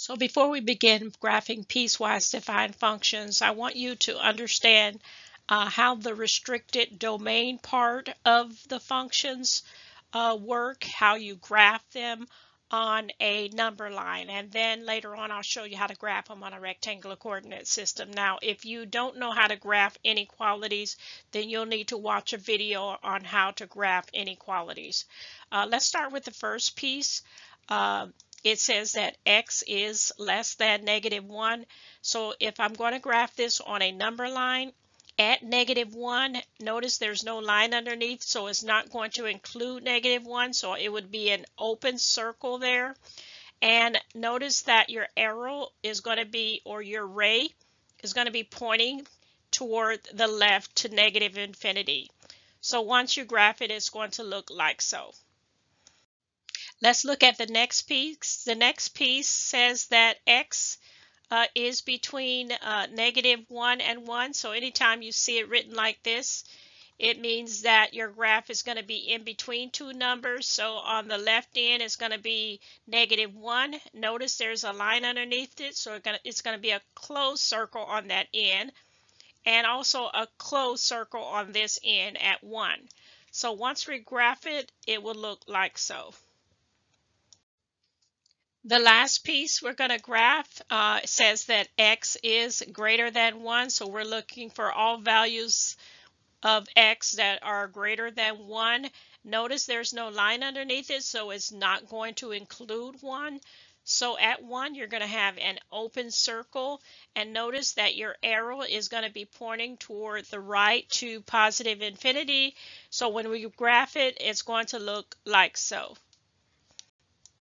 So before we begin graphing piecewise defined functions, I want you to understand how the restricted domain part of the functions work, how you graph them on a number line, and then later on I'll show you how to graph them on a rectangular coordinate system. Now, if you don't know how to graph inequalities, then you'll need to watch a video on how to graph inequalities. Let's start with the first piece. It says that x is less than -1. So if I'm going to graph this on a number line at -1, notice there's no line underneath, so it's not going to include -1. So it would be an open circle there. And notice that your arrow is going to be, or your ray is going to be pointing toward the left to -infinity. So once you graph it, it's going to look like so. Let's look at the next piece. The next piece says that x is between -1 and 1. So anytime you see it written like this, it means that your graph is going to be in between two numbers. So on the left end, it's going to be -1. Notice there's a line underneath it, so it's going to be a closed circle on that end, and also a closed circle on this end at 1. So once we graph it, it will look like so. The last piece we're going to graph says that x is greater than 1, so we're looking for all values of x that are greater than 1. Notice there's no line underneath it, so it's not going to include 1. So at 1, you're going to have an open circle, and notice that your arrow is going to be pointing toward the right to +infinity. So when we graph it, it's going to look like so.